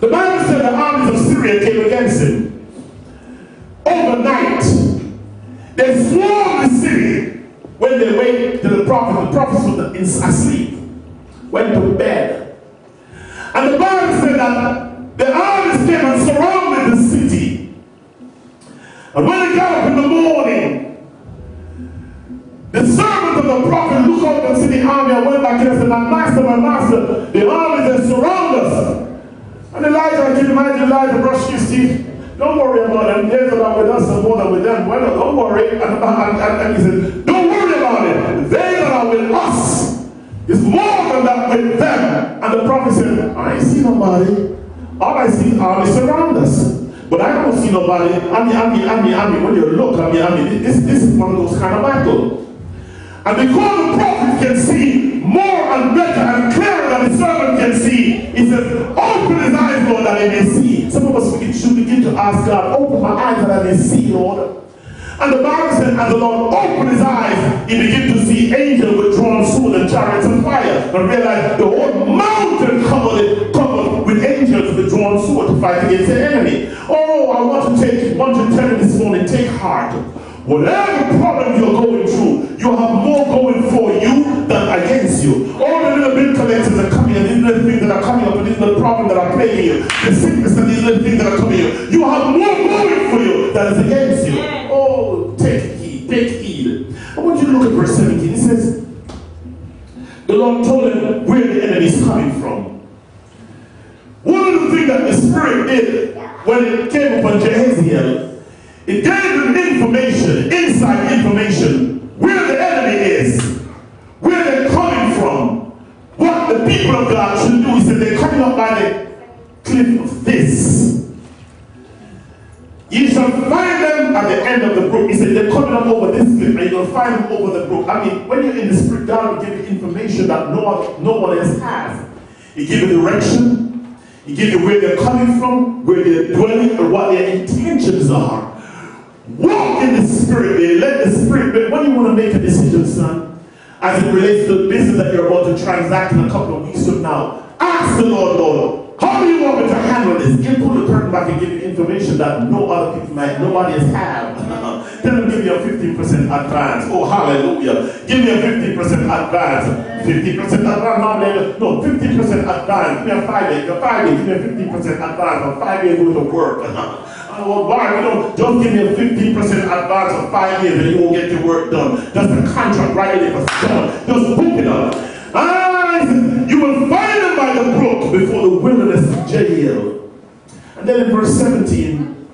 The Bible said the armies of Syria came against him. Overnight, they swarmed the city. When they went to the prophet, the prophet was asleep, went to bed. And the Bible said that the armies came and surrounded the city. And when they got up in the morning, the servant of the prophet looked up and see the army and went back and said, my master, my master, the armies that surround us. And Elijah, I can imagine Elijah brushed his teeth. Don't worry about them. They're not with us and more than with them. Well, don't worry. And, and, and, and he said, don't worry about it. They that are with us is more than that with them. And the prophet said, I ain't see nobody. All I see are they surround us. But I don't see nobody. I mean, I mean, I mean, I mean, when you look, I mean, I mean, this, this is one of those kind of battles. And because the prophet can see more and better and clearer than the servant can see, he says, open his eyes, Lord, that I may see. Some of us we should begin to ask God, open my eyes that I may see, Lord. And the Bible said, as the Lord opened his eyes, he began to see angels with drawn swords and chariots and fire, and realized the whole mountain covered, covered with angels with drawn swords to fight against the enemy. Oh, I want to take, want to tell you this morning, take heart. Whatever problem you're going through, you have more going for you than against you. All the little bill collectors are coming, and these little things that are coming up, and these little problems that are plaguing you, the sickness and these little things that are coming up, you. you have more going for you than is against you. Oh, take heed, take heed. I want you to look at verse seventeen. It says, the Lord told him where the enemy is coming from. One of the things that the Spirit did when it came upon Jahaziel, it gave them information, inside information, where the enemy is, where they're coming from, what the people of God should do. He said they're coming up by the cliff of this. You shall find them at the end of the brook. He said they're coming up over this cliff, and you'll find them over the brook. I mean, when you're in the Spirit, God will give you information that no one, no one else has. He gives you direction, he gives you where they're coming from, where they're dwelling, and what their intentions are. Walk in the Spirit, man. Let the Spirit, man. When you want to make a decision, son, as it relates to the business that you're about to transact in a couple of weeks from now, ask the Lord, Lord, how do you want me to handle this? Give pull the curtain back and give you information that no other people might, nobody else have. Tell them, give me a fifteen percent advance. Oh, hallelujah. Give me a fifteen percent advance. fifteen percent advance. No, fifteen percent advance. Give me a five year. Five year. Give me a fifteen percent advance. A five year worth of work. Oh, why? You know, don't give me a fifteen percent advance of five years and you won't get your work done. That's the contract right there. Just pick it up. And you will find them by the brook before the wilderness of Jael. And then in verse seventeen,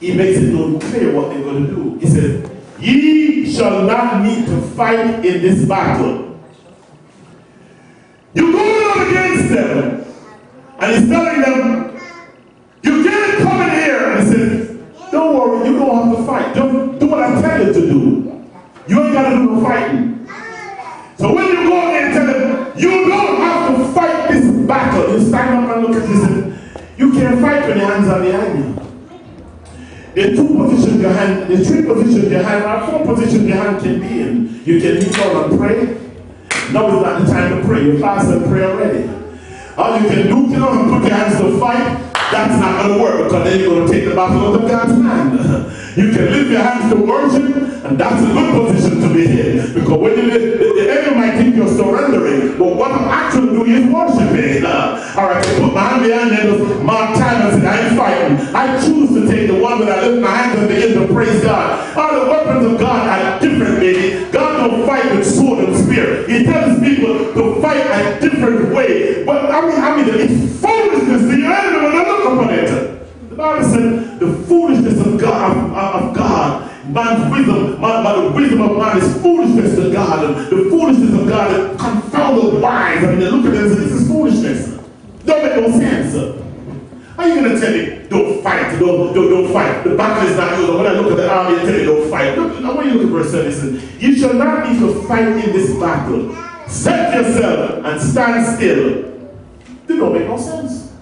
he makes it known clear what they're going to do. He says, ye shall not need to fight in this battle. You're going up against them. And he's telling them, you can't come in here. And he says, don't worry, you don't have to fight. Don't do what I tell you to do. You ain't got to do the fighting. So when you go in there and tell them, you don't have to fight this battle, you stand up and look at this and you can't fight with your hands are behind you. There are two positions positions behind, the three positions behind, our four positions behind can be in. You can kneel down and pray. Now is not the time to pray. You fast and pray already. All you can do, you know, and put your hands to fight. That's not going to work, because then you're going to take the battle out of God's hand. You can lift your hands to worship, and that's a good position to be in. Because when you lift, the, the enemy might think you're surrendering, but what I'm actually doing is worshiping. Uh, all right, I put my hand behind and mark time and say, I ain't fighting. I choose to take the one that I lift my hands and begin to praise God. All the weapons of God are different, baby. God don't fight with sword and spear. He tells people to fight a different way. But I mean, I mean, it's foolishness to you. I don't know what upon it. The Bible said the foolishness of God, of, of God, man's wisdom, man, by the wisdom of man is foolishness to God. And the foolishness of God is confounded wise. I mean, they look at this, this is foolishness. Don't make no sense. Are you going to tell me, don't fight, don't, don't, don't fight. The battle is not yours. When I look at the army and tell you, don't fight. Look, I want you to look at verse thirty. You shall not need to fight in this battle. Set yourself and stand still. They don't make no sense.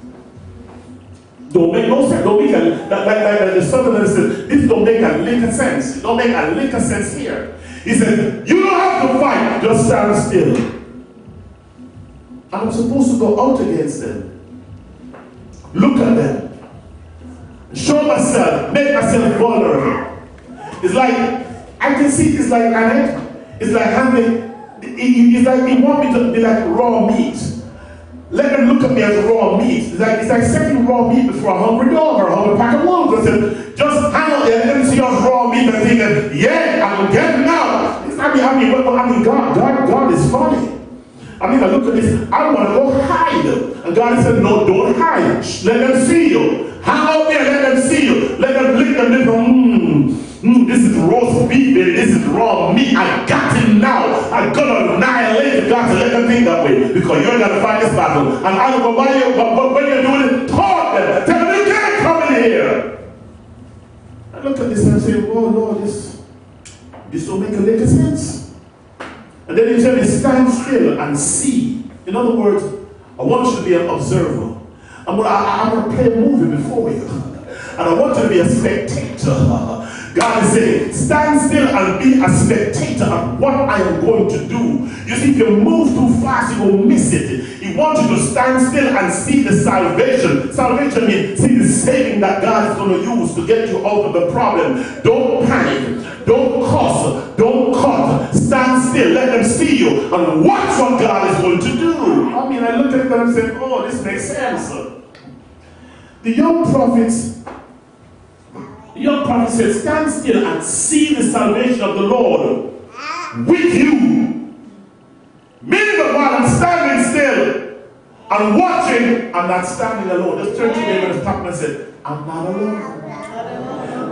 Don't make no sense. Don't make a, that, that, that, the southerner said, this don't make a lick of sense. Don't make a lick of sense here. He said, you don't have to fight, just stand still. And I'm supposed to go out against them. Look at them. Show myself, make myself vulnerable. It's like, I can see it's like Annette, it's like Hannah, it's like he want me to be like raw meat. Let them look at me as raw meat. It's like, it's like setting raw meat before a hungry dog or a hungry pack of wolves. I said, just hang out there and let them see us raw meat and think that, yeah, I'm getting out. It's not me, I mean, I mean, God, God, God is funny. I mean, I look at this, I want to go hide them. And God said, no, don't hide. Let them see you. Hang out there, let them see you. Let them lick them lips. Mmm. Mm, this is roast beef, baby. This is raw meat. I got him now. I'm going to annihilate God to let them think that way. Because you're going to fight this battle. And I don't know why you, but, but when you're doing it, taunt them. Tell them you can't come in here. I look at this and say, oh Lord, this, this don't make a lick of sense. And then he tell me, stand still and see. In other words, I want you to be an observer. I'm going I'm to play a movie before you. And I want you to be a spectator. God is saying, stand still and be a spectator of what I am going to do. You see, if you move too fast, you will miss it. He wants you to stand still and see the salvation. Salvation means see the saving that God is going to use to get you out of the problem. Don't panic. Don't cuss. Don't cut. Stand still. Let them see you and watch what God is going to do. I mean, I looked at them and said, oh, this makes sense. The young prophets... The young prophet said, stand still and see the salvation of the Lord with you. Meaning that while I'm standing still and watching, I'm not standing alone. Just turn to me and stop and say, I'm not alone.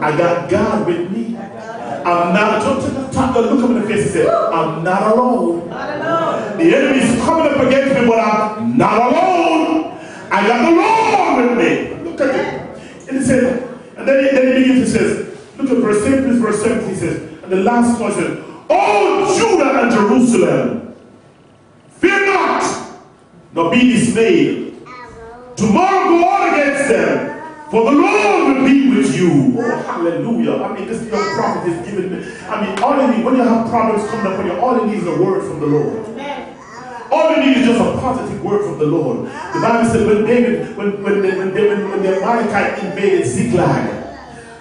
I got God with me. I'm not alone. Look him in the face and say, I'm not alone. The enemy is coming up against me, but I'm not alone. I got the Lord with me. Look at it. And he said, And then he, then he begins to say, look at verse seven, verse seven, he says, and the last one says, O Judah and Jerusalem, fear not, nor be dismayed. Tomorrow go on against them, for the Lord will be with you. Oh, hallelujah. I mean, this young prophet is giving me, I mean, all you need, when you have problems coming up on you, all you need is a word from the Lord. All you need is just a positive word from the Lord. The Bible said when David, when when they, when, they, when, when the Amalekite invaded Ziklag,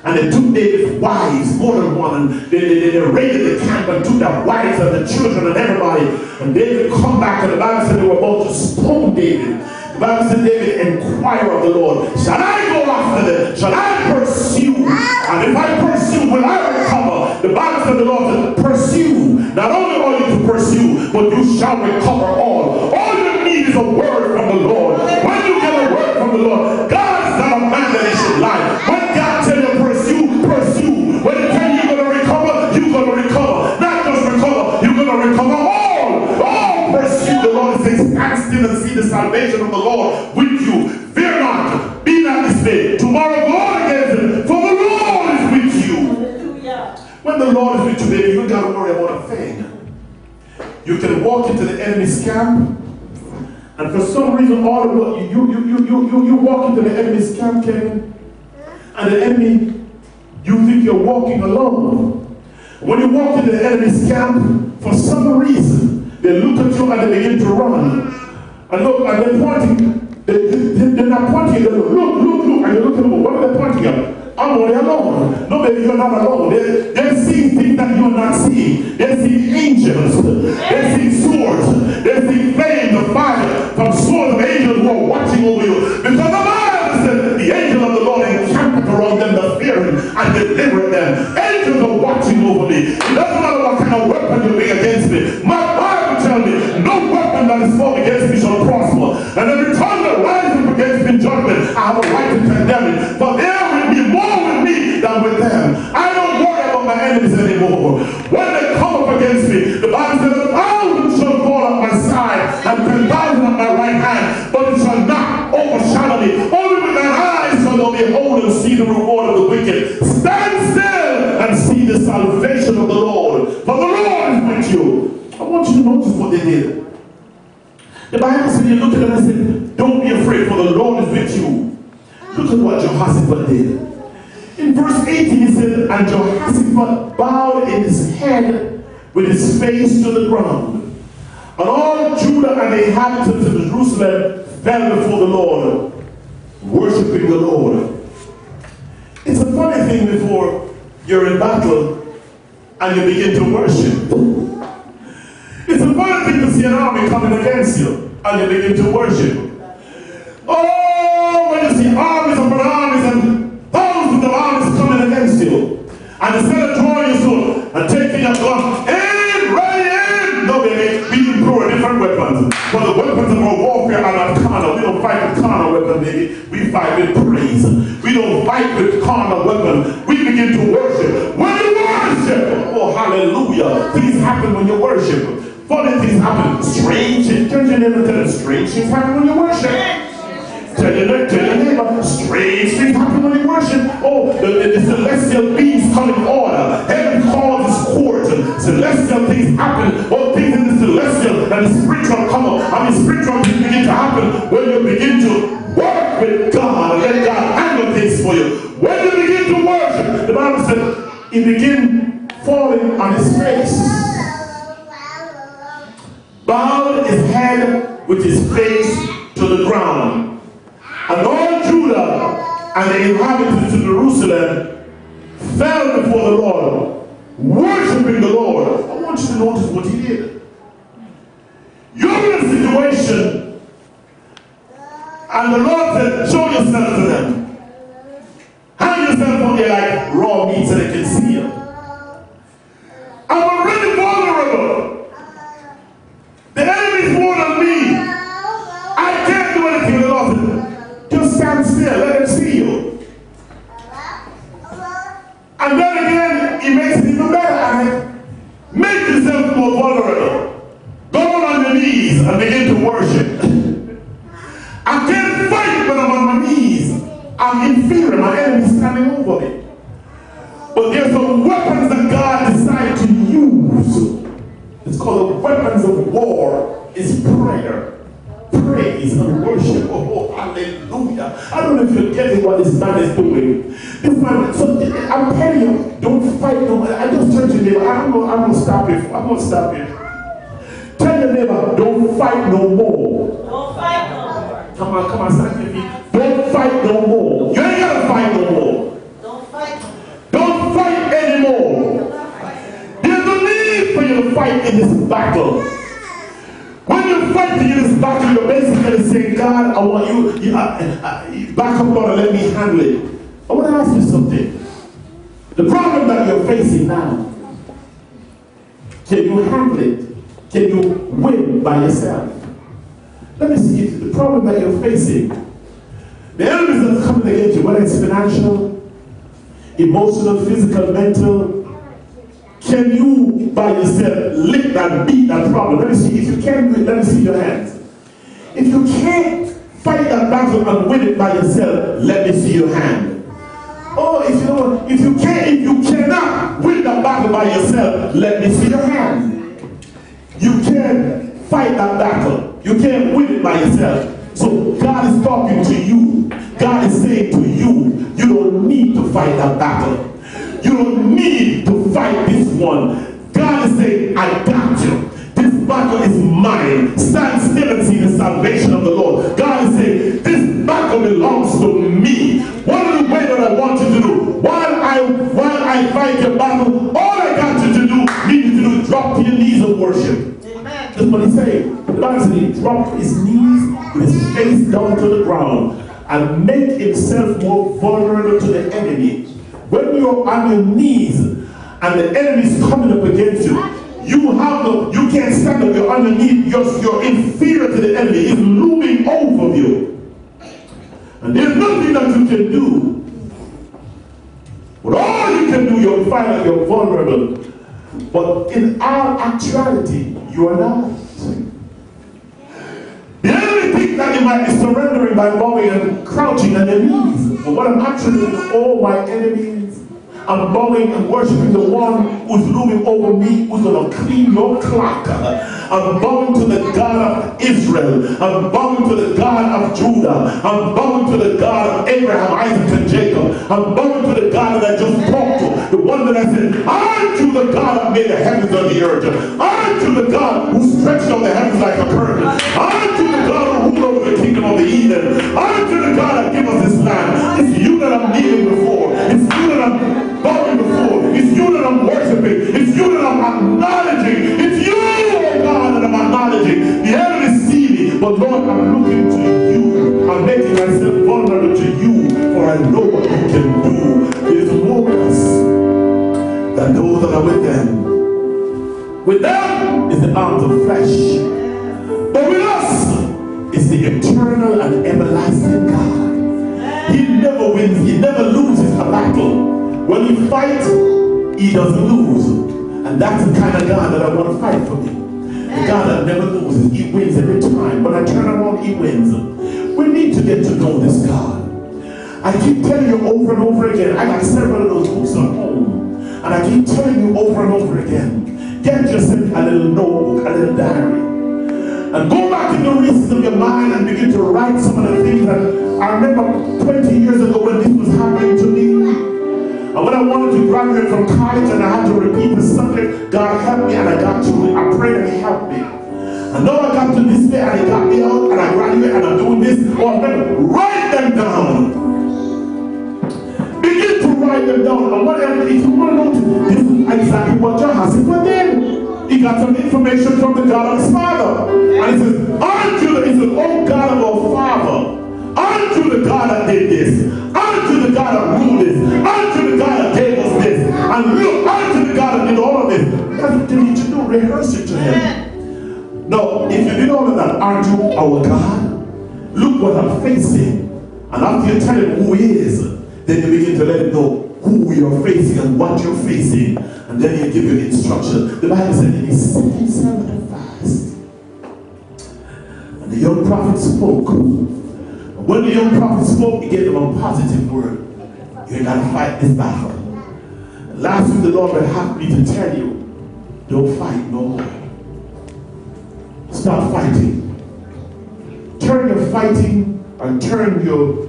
and they took David's wives, more than one, and they, they, they, they raided the camp and took their wives and the children and everybody. And David come back, and the Bible said they were about to stone David. The Bible said David inquired of the Lord, shall I go after them? Shall I pursue? And if I pursue, will I recover? The Bible said the Lord said, pursue. Not only are you to pursue, but you shall recover all. All you need is a word from the Lord. When you get a word from the Lord, God's not a man that he should lie. When God tells you pursue, pursue. When he tells you you're going to recover, you're going to recover. Not just recover, you're going to recover all. All pursue. The Lord says, stand still and see the salvation of the Lord with you. Fear not, be not dismayed. Tomorrow go on against him, for the Lord is with you. When the Lord is with you, baby, you got to worry about a thing. You can walk into the enemy's camp, and for some reason, all of you, you, you, you, you, you walk into the enemy's camp, Kevin, and the enemy You think you're walking alone. When you walk in the enemy's camp, for some reason, they look at you and they begin to run. And look, and they're pointing, they, they, they're not pointing, they're like, look, look, look, and you're looking at them, what are they pointing at? I'm only alone. No, baby, you're not alone. They, they're seeing things that you're not seeing. They're seeing angels. They're seeing swords. They're seeing flames of fire from swords of angels who are watching over you. Because the Bible says the angel of the Lord encamped around them that fear him and delivered them. Angels are watching over me. It doesn't matter what kind of weapon you bring against me. My Bible tells me no weapon that is formed against me shall prosper. And every tongue that rises up against me in judgment, I have a right to condemn it. For there will be more with me than with them. I don't worry about my enemies anymore. When they come up against me, the Bible says a thousand shall fall at my side and ten thousand at my right hand, but it shall not overshadow me. Only with my eyes shall I behold and see the reward of the wicked. Stand still and see the salvation of the Lord, for the Lord is with you. I want you to notice what they did. The Bible says, you look at it and say, don't be afraid, for the Lord is with you. Look at what Jehoshaphat did. In verse eighteen, he said, and Jehoshaphat bowed in his head with his face to the ground. And all Judah and the inhabitants of Jerusalem fell before the Lord, worshiping the Lord. It's a funny thing before you're in battle and you begin to worship. It's a funny thing to see an army coming against you and you begin to worship. Oh, when you see armies upon armies and thousands of armies coming against you, and instead of drawing your sword and taking your gun, aim, right aim, no baby, we employ different weapons. But the weapons of our warfare are not carnal. We don't fight with carnal weapons, baby. We fight with praise. We don't fight with carnal weapons. We begin to worship. When you worship, oh hallelujah, things happen when you worship. Funny things happen. Strange. Tell your neighbor, tell them strange things happen when you worship. Tell your, tell your neighbor, strange things happen when you worship. Oh, the, the, the celestial beings come in order. Heaven calls its court. Celestial things happen. All things in the celestial and the spiritual come up. I mean, spiritual things begin to happen when you begin to work with God. Let God handle things for you. When you begin to worship, the Bible said, he began falling on his face. Bowed his head with his face to the ground. And all Judah and the inhabitants of Jerusalem fell before the Lord, worshiping the Lord. I want you to notice what he did. You're in a situation, and the Lord said, show yourself to them. Hang yourself on there like raw meat so they can see you. I'm already vulnerable. The enemy is more than me. I can't do anything without him. Just stand still. Let him see you. And then again, he makes it even better. Make yourself more vulnerable. Go on your knees and begin to worship. I can't fight when I'm on my knees. I'm inferior. My enemy is standing over me. But there's some weapons that God decided to use. It's called the weapons of war is prayer, praise, and worship. Oh, oh, hallelujah. I don't know if you're getting what this man is doing. This man, so I'm telling you, don't fight. Don't, I just turned to your neighbor. I'm going I'm to stop it. I'm going to stop it. Tell your neighbor, don't fight no more. Don't fight no more. Come on, come on, stand your feet. Don't fight no more. You ain't got to fight no more. Don't fight. Don't fight anymore. For you to fight in this battle. When you're fighting in this battle, you're basically saying, God, I want you, you I, I, back up, Lord, and let me handle it. I want to ask you something. The problem that you're facing now, can you handle it? Can you win by yourself? Let me see it. The problem that you're facing, the enemies that are coming against you, whether it's financial, emotional, physical, mental, can you by yourself lick that, beat that problem? Let me see. If you can't do it, let me see your hands. If you can't fight that battle and win it by yourself, let me see your hand. Oh, if you don't, if you can't, if you cannot win that battle by yourself, let me see your hand. You can't fight that battle. You can't win it by yourself. So God is talking to you. God is saying to you, you don't need to fight that battle. You don't need to fight this one. God is saying, I got you. This battle is mine. Stand still and see the salvation of the Lord. God is saying, this battle belongs to me. What are the ways that I want you to do? While I, while I fight your battle, all I got you to do, need you to do, drop to your knees and worship. Amen. That's what he's saying. The Bible says he dropped his knees with his face down to the ground and make himself more vulnerable to the enemy. When you're on your knees and the enemy is coming up against you, you have no, you can't stand up, you're on your knees, you're, you're inferior to the enemy, it's looming over you. And there's nothing that you can do. But all you can do, you're fine, you're vulnerable. But in our actuality, you are not. The only thing that you might be surrendering by bowing and crouching on your knees. But what I'm actually doing is all my enemies, I'm bowing and worshiping the one who's looming over me, who's going to clean your clock. I'm bowing to the God of Israel. I'm bowing to the God of Judah. I'm bowing to the God of Abraham, Isaac, and Jacob. I'm bowing to the God that I just talked to. The one that I said, I'm to the God that made the heavens and the earth. I'm to the God who stretched out the heavens like a curtain. I'm to the God who ruled over the kingdom of the heathen. I'm to the God that gave us this land. It's you that I'm kneeling before. It's you that I'm bowing before. It's you that I'm worshiping. It's you that I'm acknowledging. It's you, oh God, that I'm acknowledging. The heaven is seedy, but Lord, I'm looking to you. I'm making myself vulnerable to you, for I know what you can do. There's more us than those that are with them. With them is the arms of flesh. But with us is the eternal and everlasting God. He never wins, he never loses a battle. When you fight, he doesn't lose. And that's the kind of God that I want to fight for me. The God that never loses, he wins every time. When I turn around, he wins. We need to get to know this God. I keep telling you over and over again, I got several of those books at home. And I keep telling you over and over again, get yourself a little notebook, a little diary. And go back in the recesses of your mind and begin to write some of the things that I remember twenty years ago when this was happening to me. And when I wanted to graduate from college and I had to repeat the subject, God helped me and I got through it. I prayed and he helped me. And now I got to this day and he got me out and I graduated and I'm doing this. Or I remember, write them down. Begin to write them down. And whatever, if you want to know, this is exactly what Jehoshaphat did. He got some information from the God of his father. And he says, aren't you the, he says, oh God of our father, aren't you the God that did this? Aren't you the God that ruled this? Aren't you the God that gave us this? And look, aren't you the God that did all of this? That's what you need to do, rehearse it to him. No, if you did all of that, aren't you our God? Look what I'm facing. And after you tell him who he is, then you begin to let him know who you're facing and what you're facing, and then he'll give you the instruction. The Bible said, and he set himself to fast. And the young prophet spoke. And when the young prophet spoke, he gave them a positive word. You're going to fight this battle. And last week, the Lord will have me to tell you, don't fight no more. Stop fighting. Turn your fighting and turn your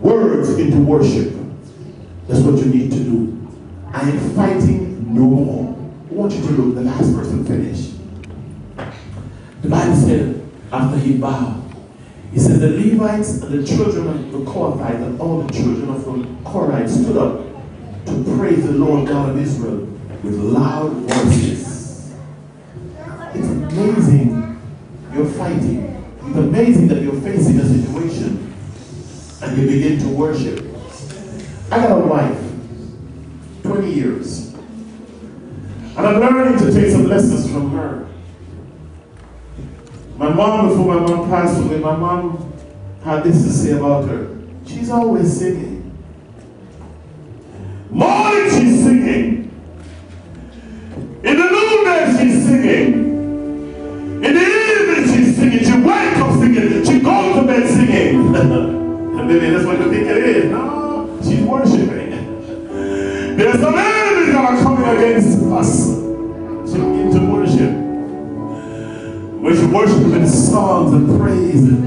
words into worship. That's what you need to do. I am fighting no more. I want you to look, the last verse and finish. The Bible said, after he bowed, he said, the Levites and the children of the Kohathites and all the children of the Korahites stood up to praise the Lord God of Israel with loud voices. It's amazing you're fighting. It's amazing that you're facing a situation and you begin to worship. I got a wife, twenty years, and I'm learning to take some lessons from her. My mom, before my mom passed away, my mom had this to say about her. She's always singing. Morning she's singing. In the noonday she's singing. In the evening she's singing. She wakes up singing. She goes to bed singing. And maybe that's what you think it is, no? She's worshiping. There's some enemies that are coming against us. She begins to worship. When she worships with songs and praise, and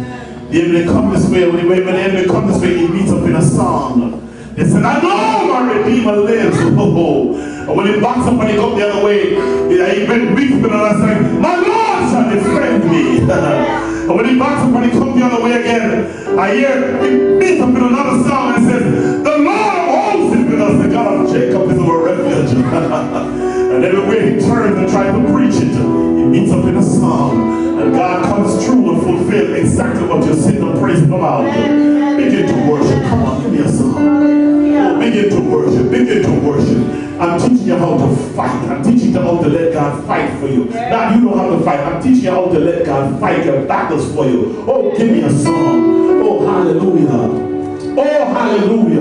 the enemy comes this way. When the enemy comes this way, he meets up in a song. They said, I know my Redeemer lives. Oh, and when he boxed up and he go the other way, he been weak, but I said, my Lord shall defend me. And when he boxed up and he come the other way again, I hear him beat up in another psalm and says, the Lord of hosts is with us, the God of Jacob is our refuge. And everywhere he turns and tries to preach it, he meets up in a psalm. And God comes true and fulfill exactly what you're sitting and praising about. Begin to worship. Come on, give me a song. Begin to worship. Begin to worship. I'm teaching you how to fight. I'm teaching you how to let God fight for you. Now you know how to fight. I'm teaching you how to let God fight your battles for you. Oh, give me a song. Oh, hallelujah. Oh, hallelujah.